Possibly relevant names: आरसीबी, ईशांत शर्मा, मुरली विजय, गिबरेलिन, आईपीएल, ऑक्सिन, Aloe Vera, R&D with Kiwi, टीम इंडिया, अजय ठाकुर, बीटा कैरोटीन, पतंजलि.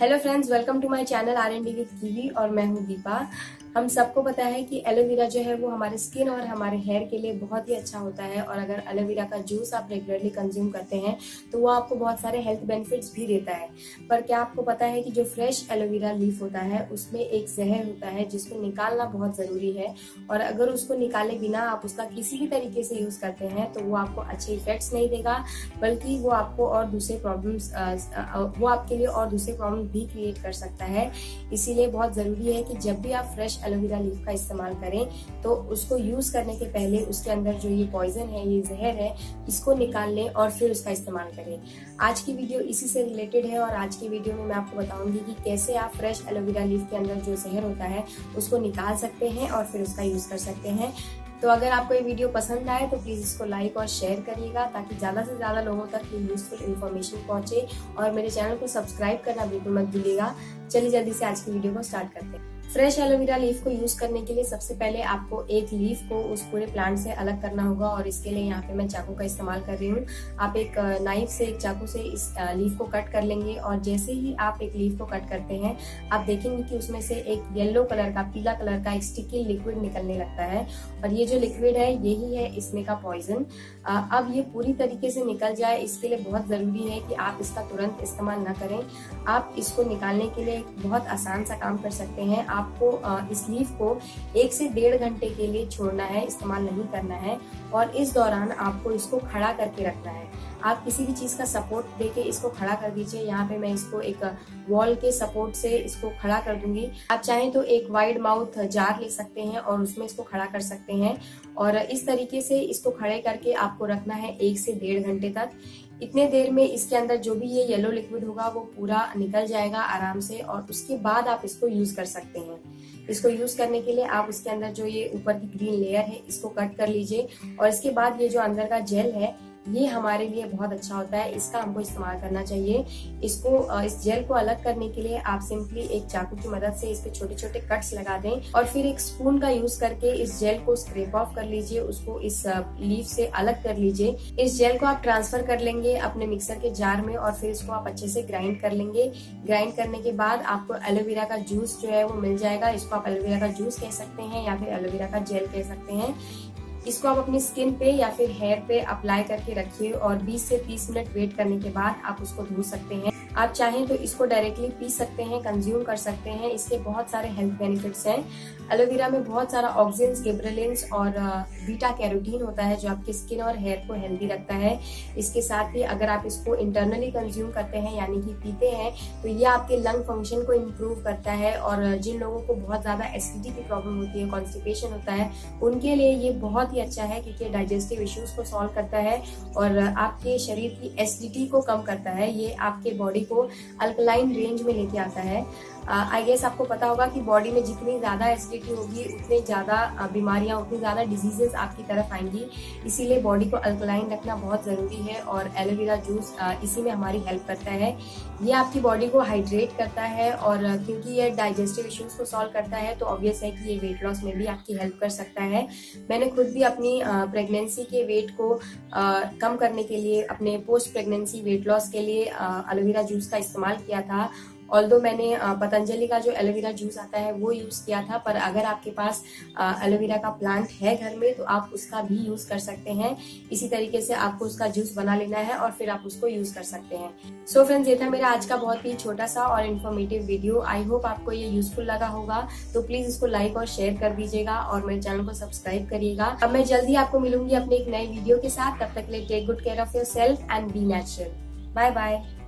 Hello friends, welcome to my channel R&D with Kiwi और मैं हूं दीपा। हम सबको पता है कि एलोवेरा जो है वो हमारे स्किन और हमारे हेयर के लिए बहुत ही अच्छा होता है और अगर एलोवेरा का जूस आप रेगुलरली कंज्यूम करते हैं तो वो आपको बहुत सारे हेल्थ बेनिफिट्स भी देता है। पर क्या आपको पता है कि जो फ्रेश एलोवेरा लीफ होता है उसमें एक जहर होता है जिसको निकालना बहुत ज़रूरी है और अगर उसको निकाले बिना आप उसका किसी भी तरीके से यूज़ करते हैं तो वो आपको अच्छे इफेक्ट्स नहीं देगा, बल्कि वो आपको और दूसरे प्रॉब्लम्स भी क्रिएट कर सकता है। इसीलिए बहुत ज़रूरी है कि जब भी आप फ्रेश एलोवेरा लीफ का इस्तेमाल करें तो उसको यूज़ करने के पहले उसके अंदर जो ये पॉइजन है, ये जहर है, इसको निकाल लें और फिर उसका इस्तेमाल करें। आज की वीडियो इसी से रिलेटेड है और आज की वीडियो में मैं आपको बताऊंगी कि कैसे आप फ्रेश एलोवेरा लीफ के अंदर जो जहर होता है उसको निकाल सकते हैं और फिर उसका यूज़ कर सकते हैं। तो अगर आपको ये वीडियो पसंद आए तो प्लीज़ इसको लाइक और शेयर करिएगा ताकि ज़्यादा से ज़्यादा लोगों तक ये यूज़फुल इन्फॉर्मेशन पहुँचे और मेरे चैनल को सब्सक्राइब करना बिल्कुल मत भूलिएगा। चलिए जल्दी से आज की वीडियो को स्टार्ट करते हैं। फ्रेश एलोवेरा लीफ को यूज़ करने के लिए सबसे पहले आपको एक लीफ को उस पूरे प्लांट से अलग करना होगा और इसके लिए यहाँ पे मैं चाकू का इस्तेमाल कर रही हूँ। आप एक नाइफ से, एक चाकू से इस लीफ को कट कर लेंगे और जैसे ही आप एक लीफ को कट करते हैं आप देखेंगे कि उसमें से एक येलो कलर का, पीला कलर का एक स्टिकी लिक्विड निकलने लगता है और ये जो लिक्विड है यही है इसमें का पॉइजन। अब ये पूरी तरीके से निकल जाए इसके लिए बहुत ज़रूरी है कि आप इसका तुरंत इस्तेमाल न करें। आप इसको निकालने के लिए बहुत आसान सा काम कर सकते हैं। आपको इस लीफ को 1 से 1.5 घंटे के लिए छोड़ना है, इस्तेमाल नहीं करना है और इस दौरान आपको इसको खड़ा करके रखना है। आप किसी भी चीज़ का सपोर्ट देके इसको खड़ा कर दीजिए। यहाँ पे मैं इसको एक वॉल के सपोर्ट से इसको खड़ा कर दूंगी। आप चाहें तो एक वाइड माउथ जार ले सकते हैं और उसमें इसको खड़ा कर सकते हैं और इस तरीके से इसको खड़े करके आपको रखना है 1 से 1.5 घंटे तक। इतने देर में इसके अंदर जो भी ये येलो लिक्विड होगा वो पूरा निकल जाएगा आराम से और उसके बाद आप इसको यूज़ कर सकते हैं। इसको यूज़ करने के लिए आप इसके अंदर जो ये ऊपर की ग्रीन लेयर है इसको कट कर लीजिए और इसके बाद ये जो अंदर का जेल है ये हमारे लिए बहुत अच्छा होता है, इसका हमको इस्तेमाल करना चाहिए। इसको, इस जेल को अलग करने के लिए आप सिंपली एक चाकू की मदद से इस पे छोटे छोटे कट्स लगा दें और फिर एक स्पून का यूज करके इस जेल को स्क्रैप ऑफ कर लीजिए, उसको इस लीफ से अलग कर लीजिए। इस जेल को आप ट्रांसफर कर लेंगे अपने मिक्सर के जार में और फिर इसको आप अच्छे से ग्राइंड कर लेंगे। ग्राइंड करने के बाद आपको एलोवेरा का जूस जो है वो मिल जाएगा। इसको आप एलोवेरा का जूस कह सकते हैं या फिर एलोवेरा का जेल कह सकते हैं। इसको आप अपनी स्किन पे या फिर हेयर पे अप्लाई करके रखिए और 20 से 30 मिनट वेट करने के बाद आप उसको धो सकते हैं। आप चाहें तो इसको डायरेक्टली पी सकते हैं, कंज्यूम कर सकते हैं। इसके बहुत सारे हेल्थ बेनिफिट्स हैं। एलोवेरा में बहुत सारा ऑक्सिन्स, गिबरेलिन्स और बीटा कैरोटीन होता है जो आपकी स्किन और हेयर को हेल्दी रखता है। इसके साथ ही अगर आप इसको इंटरनली कंज्यूम करते हैं यानी कि पीते हैं तो ये आपके लंग फंक्शन को इम्प्रूव करता है और जिन लोगों को बहुत ज़्यादा एसिडिटी की प्रॉब्लम होती है, कॉन्स्टिपेशन होता है, उनके लिए ये बहुत ही अच्छा है क्योंकि डाइजेस्टिव इश्यूज़ को सॉल्व करता है और आपके शरीर की एसिडिटी को कम करता है। ये आपके बॉडी को अल्कलाइन रेंज में लेके आता है। आई गेस आपको पता होगा कि बॉडी में जितनी ज़्यादा एसिडिटी होगी उतने ज़्यादा बीमारियां, उतनी ज़्यादा डिजीजेस आपकी तरफ आएंगी। इसीलिए बॉडी को अल्कलाइन रखना बहुत ज़रूरी है और एलोवेरा जूस इसी में हमारी हेल्प करता है। ये आपकी बॉडी को हाइड्रेट करता है और क्योंकि ये डाइजेस्टिव इश्यूज़ को सॉल्व करता है तो ऑब्वियस है कि ये वेट लॉस में भी आपकी हेल्प कर सकता है। मैंने खुद भी अपनी प्रेगनेंसी के वेट को कम करने के लिए, अपने पोस्ट प्रेगनेंसी वेट लॉस के लिए एलोवेरा जूस का इस्तेमाल किया था। ऑल्दो मैंने पतंजलि का जो एलोवेरा जूस आता है वो यूज़ किया था, पर अगर आपके पास एलोवेरा का प्लांट है घर में तो आप उसका भी यूज़ कर सकते हैं। इसी तरीके से आपको उसका जूस बना लेना है और फिर आप उसको यूज़ कर सकते हैं। सो फ्रेंड्स, ये था मेरा आज का बहुत ही छोटा सा और इन्फॉर्मेटिव वीडियो। आई होप आपको ये यूजफुल लगा होगा तो प्लीज़ इसको लाइक और शेयर कर दीजिएगा और मेरे चैनल को सब्सक्राइब करिएगा। अब मैं जल्दी आपको मिलूंगी अपने एक नए वीडियो के साथ। तब तक के लिए take good care of yourself and be natural. Bye bye.